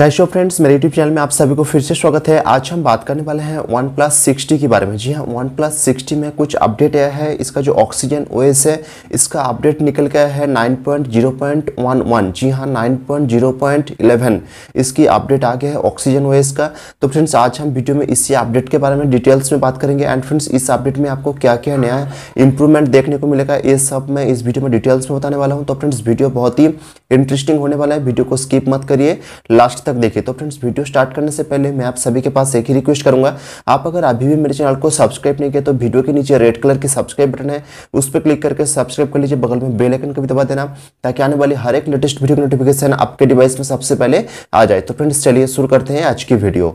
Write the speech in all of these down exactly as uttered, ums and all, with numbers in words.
Cashew friends, मेरे YouTube channel में आप सभी को फिर से स्वागत है। आज हम बात करने वाले हैं वन प्लस सिक्सटी के बारे में। जी हाँ, वन प्लस सिक्सटी में कुछ अपडेट आया है। इसका जो ऑक्सीजन ओएस है इसका अपडेट निकल गया है nine point zero point one one. जी हाँ, nine point zero point one one इसकी अपडेट आ गया है ऑक्सीजन ओएस का। तो फ्रेंड्स आज हम वीडियो में इसी अपडेट के बारे में डिटेल्स में बात करेंगे। एंड फ्रेंड्स इस अपडेट में आपको क्या क्या नया इंप्रूवमेंट देखने को मिलेगा ये सब मैं इस वीडियो में डिटेल्स में बताने वाला हूँ। तो फ्रेंड्स वीडियो बहुत ही इंटरेस्टिंग होने वाला है, वीडियो को स्किप मत करिए, लास्ट तक देखिए। तो फ्रेंड्स वीडियो स्टार्ट करने से पहले मैं आप सभी के पास एक ही रिक्वेस्ट करूंगा, आप अगर अभी भी मेरे चैनल को सब्सक्राइब नहीं किया तो वीडियो के नीचे रेड कलर की सब्सक्राइब बटन है उस पर क्लिक करके सब्सक्राइब कर लीजिए। बगल में बेल आइकन को भी दबा देना ताकि आने वाली हर एक लेटेस्ट वीडियो की नोटिफिकेशन आपके डिवाइस में सबसे पहले आ जाए। तो फ्रेंड्स चलिए शुरू करते हैं आज की वीडियो।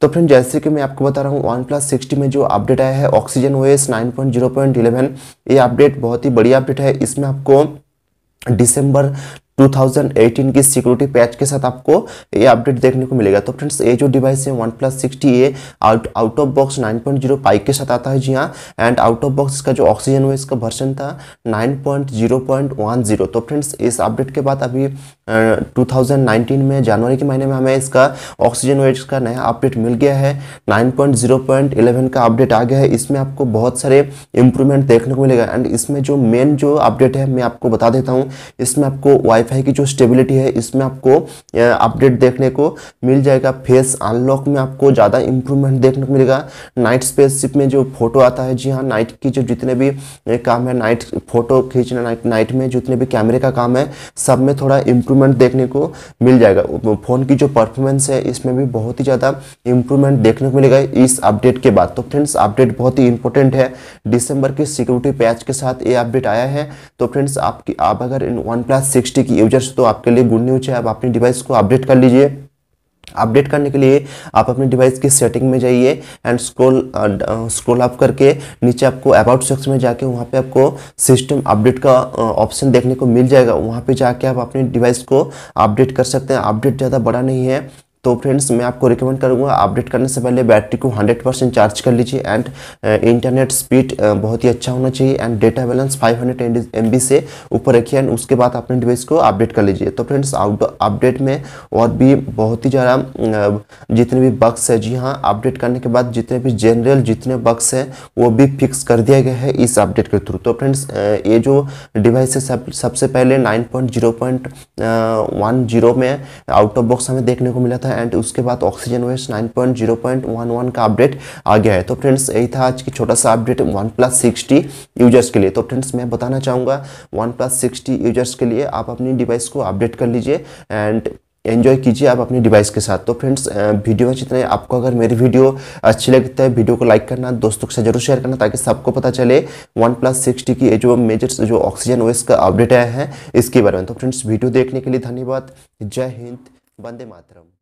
तो फ्रेंड जैसे कि मैं आपको बता रहा हूँ वन प्लस सिक्सटी में जो अपडेट आया है Oxygen OS nine point zero point one one, ये अपडेट बहुत ही बढ़िया अपडेट है। इसमें आपको दिसंबर टू थाउज़ेंड एटीन की सिक्योरिटी पैच के साथ आपको ये अपडेट देखने को मिलेगा। तो फ्रेंड्स ये जो डिवाइस है वन प्लस सिक्सटी ये out out of box nine point zero five के साथ आता है। जी हाँ, एंड आउट ऑफ बॉक्स इसका जो ऑक्सीजन ओएस का वर्जन था nine point zero point one zero. तो फ्रेंड्स इस अपडेट के बाद अभी टू थाउज़ेंड नाइनटीन में जनवरी के महीने में हमें इसका ऑक्सीजन ओएस का नया अपडेट मिल गया है, nine point zero point one one का अपडेट आ गया है। इसमें आपको बहुत सारे इंप्रूवमेंट देखने को मिलेगा। एंड इसमें जो मेन जो अपडेट है मैं आपको बता देता हूँ, इसमें आपको वाई वाईफाई की जो स्टेबिलिटी है इसमें आपको अपडेट देखने को मिल जाएगा। फेस अनलॉक में आपको ज़्यादा इंप्रूवमेंट देखने को मिलेगा। नाइट स्पेसशिप में जो फोटो आता है, जी हाँ, नाइट की जो जितने भी काम है, नाइट फोटो खींचना, नाइट नाइट में जितने भी कैमरे का काम है सब में थोड़ा इंप्रूवमेंट देखने को मिल जाएगा। फ़ोन की जो परफॉर्मेंस है इसमें भी बहुत ही ज़्यादा इंप्रूवमेंट देखने को मिलेगा इस अपडेट के बाद। तो फ्रेंड्स अपडेट बहुत ही इंपॉर्टेंट है, दिसंबर के सिक्योरिटी पैच के साथ ये अपडेट आया है। तो फ्रेंड्स आपकी आप अगर वन प्लस सिक्सटी की यूजर्स तो आपके लिए गुड न्यूज है। आप अपनी डिवाइस को अपडेट कर लीजिए। अपडेट करने के लिए आप अपने डिवाइस की सेटिंग में जाइए एंड स्क्रॉल स्क्रॉल अप करके नीचे आपको अबाउट सेक्शन में जाके वहाँ पे आपको सिस्टम अपडेट का ऑप्शन देखने को मिल जाएगा। वहाँ पे जाके आप अपने डिवाइस को अपडेट कर सकते हैं। अपडेट ज़्यादा बड़ा नहीं है। तो फ्रेंड्स मैं आपको रिकमेंड करूंगा अपडेट करने से पहले बैटरी को हंड्रेड परसेंट चार्ज कर लीजिए। एंड इंटरनेट स्पीड बहुत ही अच्छा होना चाहिए। And data balance five hundred MB से ऊपर रखिए एंड उसके बाद अपने डिवाइस को अपडेट कर लीजिए। तो फ्रेंड्स अपडेट में और भी बहुत ही ज़्यादा जितने भी बग्स है, जी हाँ, अपडेट करने के बाद जितने भी जनरल जितने बग्स हैं वो भी फिक्स कर दिया गया है इस अपडेट के थ्रू। तो फ्रेंड्स ये जो डिवाइस है सब सबसे पहले nine point zero point one zero में आउट ऑफ बॉक्स हमें देखने को मिला था एंड उसके बाद Oxygen OS nine point zero point one one का अपडेट आ गया है। तो फ्रेंड्स यही था आज की छोटा सा update OnePlus sixty users के लिए। तो फ्रेंड्स मैं बताना चाहूँगा वन प्लस सिक्सटी यूजर्स के लिए आप अपनी डिवाइस को अपडेट कर लीजिए एंड एंजॉय कीजिए आप अपनी डिवाइस के साथ। तो फ्रेंड्स वीडियो में जितने आपको अगर मेरी वीडियो अच्छी लगती है वीडियो को लाइक करना, दोस्तों के साथ जरूर शेयर करना ताकि सबको पता चले वन प्लस सिक्सटी की जो मेजर्स जो ऑक्सीजन ओएस का अपडेट आया है इसके बारे में। तो फ्रेंड्स वीडियो देखने के लिए धन्यवाद। जय हिंद, वंदे मातरम।